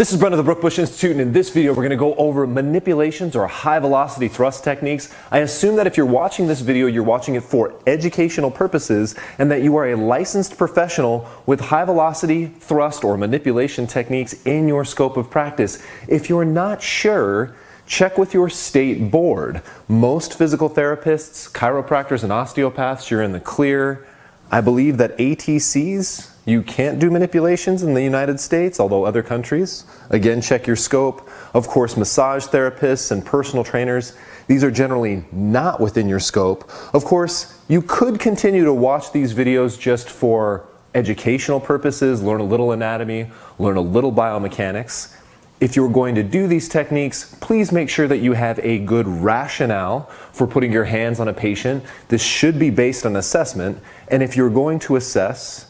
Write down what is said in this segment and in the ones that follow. This is Brent of the Brookbush Institute, and in this video we're going to go over manipulations or high-velocity thrust techniques. I assume that if you're watching this video, you're watching it for educational purposes and that you are a licensed professional with high-velocity thrust or manipulation techniques in your scope of practice. If you're not sure, check with your state board. Most physical therapists, chiropractors, and osteopaths, you're in the clear. I believe that ATCs, you can't do manipulations in the United States, although other countries. Again, check your scope. Of course, massage therapists and personal trainers, these are generally not within your scope. Of course, you could continue to watch these videos just for educational purposes, learn a little anatomy, learn a little biomechanics. If you're going to do these techniques, please make sure that you have a good rationale for putting your hands on a patient. This should be based on assessment, and if you're going to assess,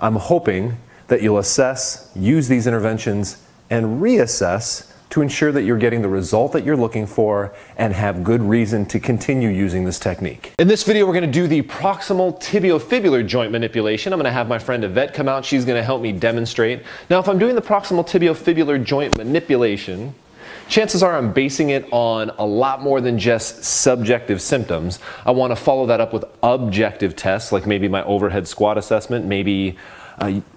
I'm hoping that you'll assess, use these interventions, and reassess to ensure that you're getting the result that you're looking for and have good reason to continue using this technique. In this video, we're going to do the proximal tibiofibular joint manipulation. I'm going to have my friend Yvette come out. She's going to help me demonstrate. Now, if I'm doing the proximal tibiofibular joint manipulation, chances are I'm basing it on a lot more than just subjective symptoms. I want to follow that up with objective tests, like maybe my overhead squat assessment, maybe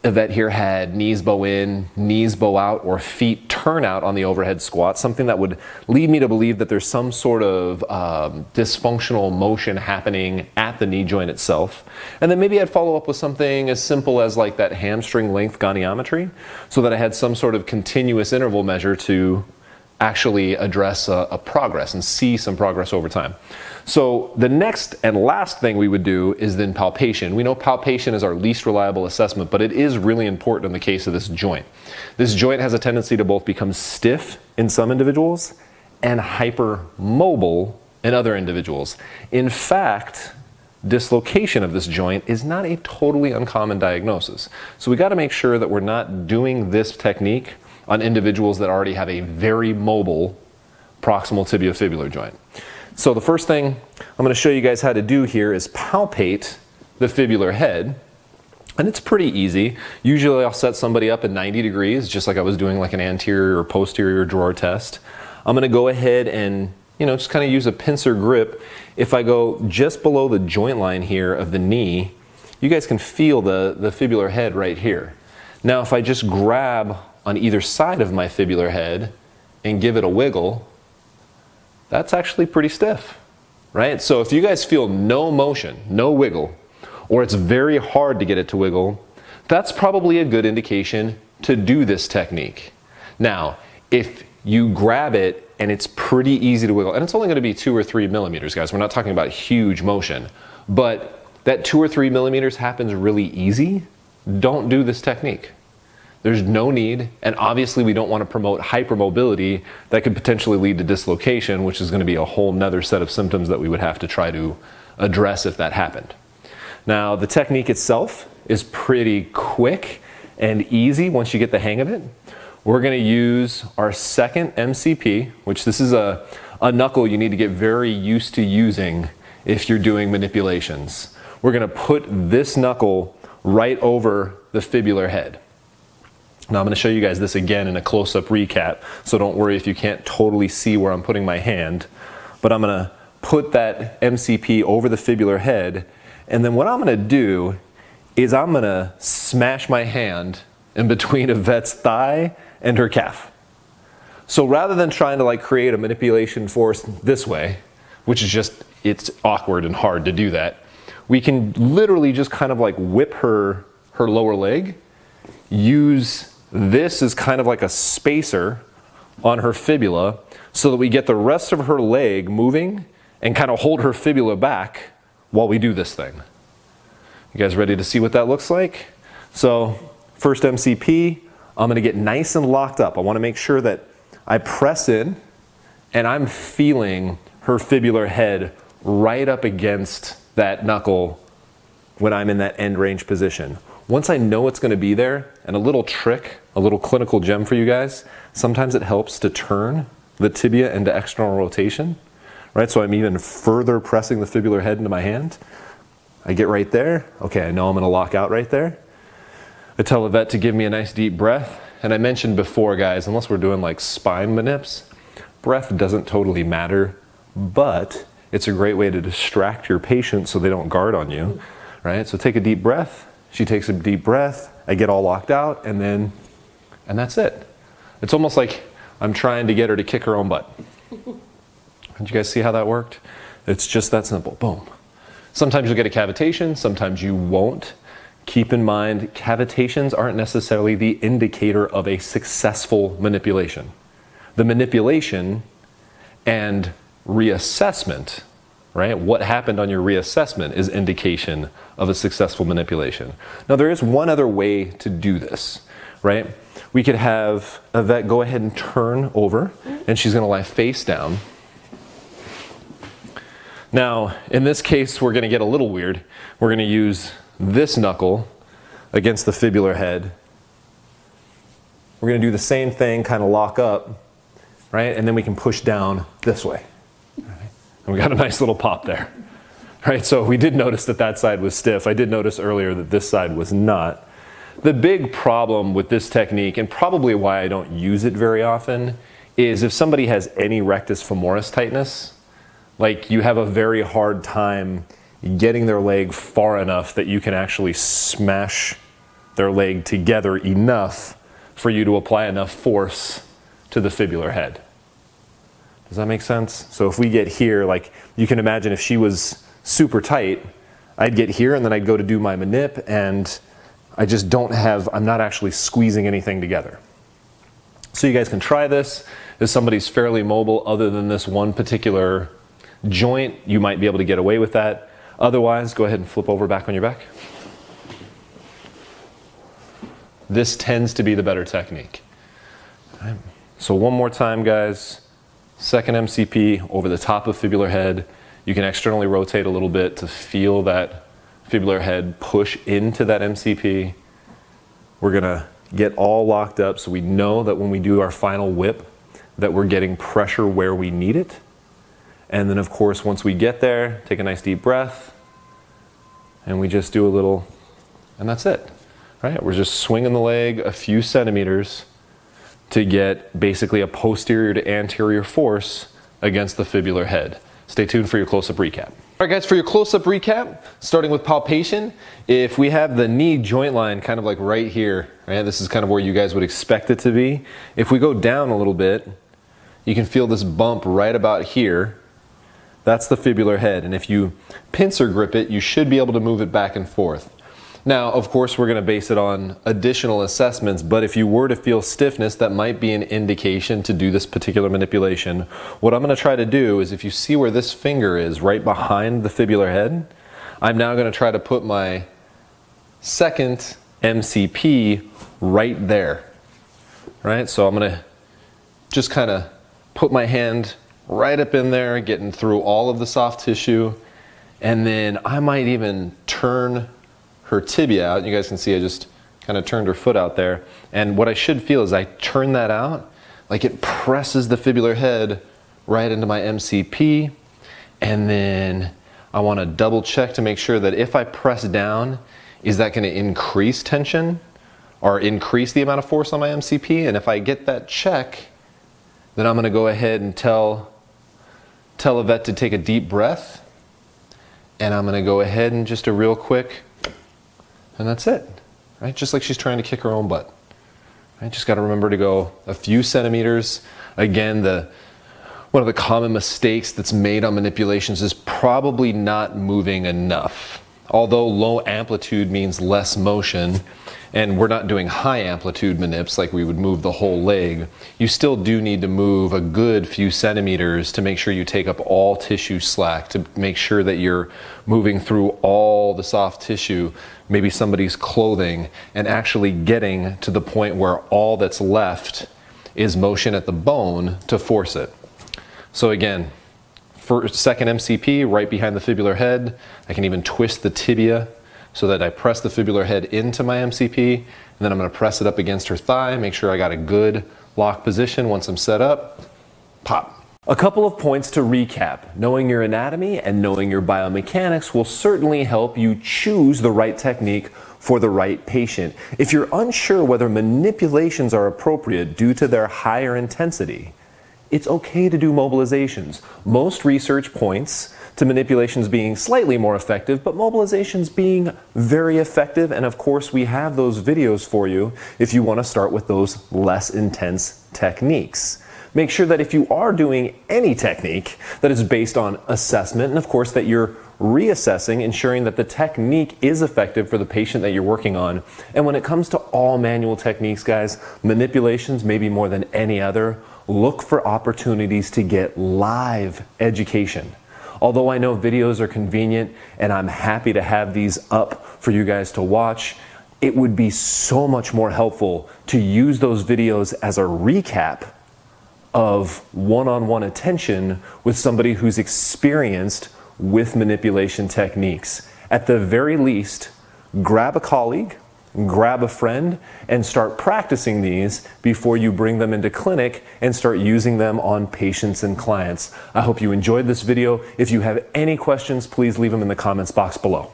Yvette here had knees bow in, knees bow out, or feet turn out on the overhead squat, something that would lead me to believe that there's some sort of dysfunctional motion happening at the knee joint itself. And then maybe I'd follow up with something as simple as like that hamstring length goniometry, so that I had some sort of continuous interval measure to actually address a progress and see some progress over time. So the next and last thing we would do is then palpation. We know palpation is our least reliable assessment, but it is really important in the case of this joint. This joint has a tendency to both become stiff in some individuals and hypermobile in other individuals. In fact, dislocation of this joint is not a totally uncommon diagnosis. So we got to make sure that we're not doing this technique on individuals that already have a very mobile proximal tibiofibular joint. So the first thing I'm going to show you guys how to do here is palpate the fibular head, and it's pretty easy. Usually I'll set somebody up at 90 degrees, just like I was doing like an anterior or posterior drawer test. I'm going to go ahead and, you know, just kind of use a pincer grip. If I go just below the joint line here of the knee, you guys can feel the fibular head right here. Now if I just grab on either side of my fibular head and give it a wiggle, that's actually pretty stiff, right? So if you guys feel no motion, no wiggle, or it's very hard to get it to wiggle, that's probably a good indication to do this technique. Now, if you grab it and it's pretty easy to wiggle, and it's only gonna be 2 or 3 millimeters, guys, we're not talking about huge motion, but that 2 or 3 millimeters happens really easy, don't do this technique. There's no need, and obviously we don't want to promote hypermobility that could potentially lead to dislocation, which is going to be a whole nother set of symptoms that we would have to try to address if that happened. Now, the technique itself is pretty quick and easy once you get the hang of it. We're going to use our second MCP, which this is a knuckle you need to get very used to using if you're doing manipulations. We're going to put this knuckle right over the fibular head. Now I'm going to show you guys this again in a close-up recap, so don't worry if you can't totally see where I'm putting my hand, but I'm going to put that MCP over the fibular head, and then what I'm going to do is I'm going to smash my hand in between Yvette's thigh and her calf. So rather than trying to like create a manipulation force this way, which is just, it's awkward and hard to do that, we can literally just kind of like whip her lower leg, use this is kind of like a spacer on her fibula so that we get the rest of her leg moving and kind of hold her fibula back while we do this thing. You guys ready to see what that looks like? So first MCP, I'm going to get nice and locked up. I want to make sure that I press in and I'm feeling her fibular head right up against that knuckle when I'm in that end range position. Once I know it's going to be there, and a little trick, a little clinical gem for you guys, sometimes it helps to turn the tibia into external rotation, right? So I'm even further pressing the fibular head into my hand. I get right there. Okay, I know I'm going to lock out right there. I tell Yvette to give me a nice deep breath, And I mentioned before, guys, unless we're doing like spine manips, breath doesn't totally matter, but it's a great way to distract your patient so they don't guard on you, right? So take a deep breath. She takes a deep breath. I get all locked out, and then, and that's it. It's almost like I'm trying to get her to kick her own butt. Did you guys see how that worked? It's just that simple. Boom. Sometimes you'll get a cavitation, sometimes you won't. Keep in mind, cavitations aren't necessarily the indicator of a successful manipulation. The manipulation and reassessment, right? What happened on your reassessment is indication of a successful manipulation. Now, there is one other way to do this, right? We could have a vet go ahead and turn over, and she's gonna lie face down. Now, in this case, we're gonna get a little weird. We're gonna use this knuckle against the fibular head. We're gonna do the same thing, kind of lock up, right? And then we can push down this way. Right? And we got a nice little pop there. Right, so we did notice that that side was stiff. I did notice earlier that this side was not. The big problem with this technique, and probably why I don't use it very often, is if somebody has any rectus femoris tightness, like you have a very hard time getting their leg far enough that you can actually smash their leg together enough for you to apply enough force to the fibular head. Does that make sense? So if we get here, like you can imagine if she was super tight, I'd get here and then I'd go to do my manip and I just don't have, I'm not actually squeezing anything together. So you guys can try this. If somebody's fairly mobile other than this one particular joint, you might be able to get away with that. Otherwise, go ahead and flip over back on your back. This tends to be the better technique. All right. So one more time, guys. Second MCP over the top of fibular head. You can externally rotate a little bit to feel that fibular head push into that MCP. We're gonna get all locked up so we know that when we do our final whip that we're getting pressure where we need it. And then of course, once we get there, take a nice deep breath and we just do a little, and that's it, right? We're just swinging the leg a few centimeters to get basically a posterior to anterior force against the fibular head. Stay tuned for your close-up recap. All right, guys, for your close-up recap, starting with palpation, if we have the knee joint line kind of like right here, right? This is kind of where you guys would expect it to be. If we go down a little bit, you can feel this bump right about here. That's the fibular head, and if you pincer grip it, you should be able to move it back and forth. Now, of course, we're gonna base it on additional assessments, but if you were to feel stiffness, that might be an indication to do this particular manipulation. What I'm gonna try to do is if you see where this finger is right behind the fibular head, I'm now gonna try to put my second MCP right there. All right, so I'm gonna just kinda put my hand right up in there, getting through all of the soft tissue. And then I might even turn her tibia out. You guys can see I just kind of turned her foot out there. And what I should feel is I turn that out, like it presses the fibular head right into my MCP. And then I want to double check to make sure that if I press down, is that going to increase tension or increase the amount of force on my MCP? And if I get that check, then I'm gonna go ahead and tell a vet to take a deep breath. And I'm gonna go ahead and just a real quick, and that's it, right? Just like she's trying to kick her own butt. Right? Just gotta remember to go a few centimeters. Again, one of the common mistakes that's made on manipulations is probably not moving enough. Although low amplitude means less motion, and we're not doing high amplitude manips like we would move the whole leg, you still do need to move a good few centimeters to make sure you take up all tissue slack, to make sure that you're moving through all the soft tissue, maybe somebody's clothing, and actually getting to the point where all that's left is motion at the bone to force it. So again, for second MCP right behind the fibular head, I can even twist the tibia so that I press the fibular head into my MCP, and then I'm gonna press it up against her thigh, make sure I got a good lock position. Once I'm set up, pop. A couple of points to recap. Knowing your anatomy and knowing your biomechanics will certainly help you choose the right technique for the right patient. If you're unsure whether manipulations are appropriate due to their higher intensity, it's okay to do mobilizations. Most research points to manipulations being slightly more effective, but mobilizations being very effective, and of course we have those videos for you if you want to start with those less intense techniques. Make sure that if you are doing any technique, that it's based on assessment, and of course that you're reassessing, ensuring that the technique is effective for the patient that you're working on. And when it comes to all manual techniques, guys, manipulations maybe more than any other, look for opportunities to get live education. Although I know videos are convenient and I'm happy to have these up for you guys to watch, it would be so much more helpful to use those videos as a recap of one-on-one attention with somebody who's experienced with manipulation techniques. At the very least, grab a colleague, grab a friend, and start practicing these before you bring them into clinic and start using them on patients and clients. I hope you enjoyed this video. If you have any questions, please leave them in the comments box below.